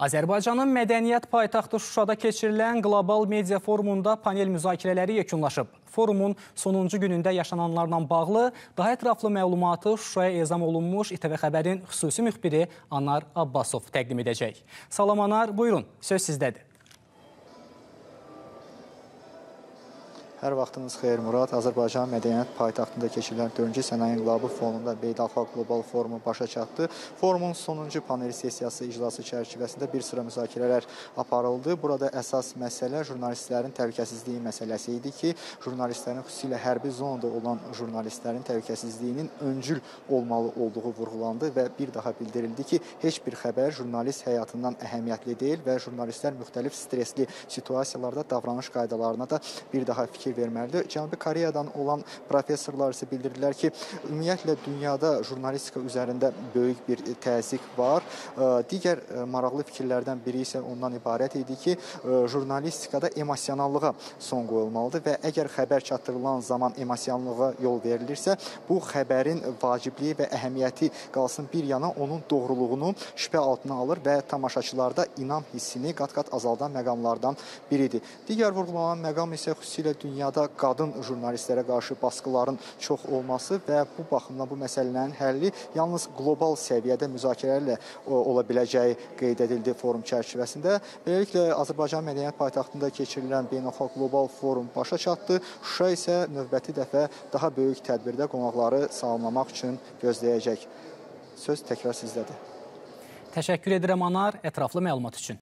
Azərbaycanın mədəniyyət paytaxtı Şuşada keçirilən Global Media Forumunda panel müzakirələri yekunlaşıb. Forumun sonuncu günündə yaşananlarla bağlı daha ətraflı məlumatı Şuşaya ezam olunmuş İTV Xəbərin xüsusi müxbiri Anar Abbasov təqdim edəcək. Salam Anar, buyurun, söz sizdədir. Hər vaxtınız xeyir Murat. Azərbaycan Mədəniyyət Paytaxtında keçirilən 4-cü Sənaye İnqilabı Fonunda Beynəlxalq Qlobal Forumu başa çatdı. Forumun sonuncu panel sessiyası iclası çərçivəsində bir sıra müzakirələr aparıldı. Burada əsas məsələ jurnalistlərin təhlükəsizliyi məsələsi idi ki, jurnalistlərin xüsusilə hərbi zonada olan jurnalistlərin təhlükəsizliyinin öncül olmalı olduğu vurğulandı və bir daha bildirildi ki, heç bir xəbər jurnalist həyatından əhəmiyyətli deyil və jurnalistlər müxtəlif stresli situasiyalarda davranış qaydalarına da bir daha fikir verməlidir. Cənubi Koreyadan olan professorlar isə bildirdilər ki, ümumiyyətlə dünyada jurnalistika üzərində böyük bir təzyiq var. Digər maraqlı fikirlərdən biri isə ondan ibarət idi ki, jurnalistikada emosionallığa son qoyulmalıdır və əgər xəbər çatdırılan zaman emosionallığa yol verilirsə, bu xəbərin vacibliyi və əhəmiyyəti qalsın bir yana, onun doğruluğunu şübhə altına alır və tamaşaçılarda inam hissini qat-qat azaldan məqamlardan biridir. Digər vurğulanan məqam isə xüsusilə dünyada qadın jurnalistlərə qarşı baskıların çox olması və bu baxımdan bu məsələnin həlli yalnız qlobal səviyyədə müzakirələrlə ola biləcəyi qeyd edildi forum çərçivəsində. Beləliklə, Azərbaycan Mədəniyyət Paytaxtında keçirilən Beynəlxalq Qlobal Forum başa çatdı. Şuşa isə növbəti dəfə daha böyük tədbirdə qonaqları salamlamaq üçün gözləyəcək. Söz təkrar sizdədir. Təşəkkür edirəm Anar, ətraflı məlumat üçün.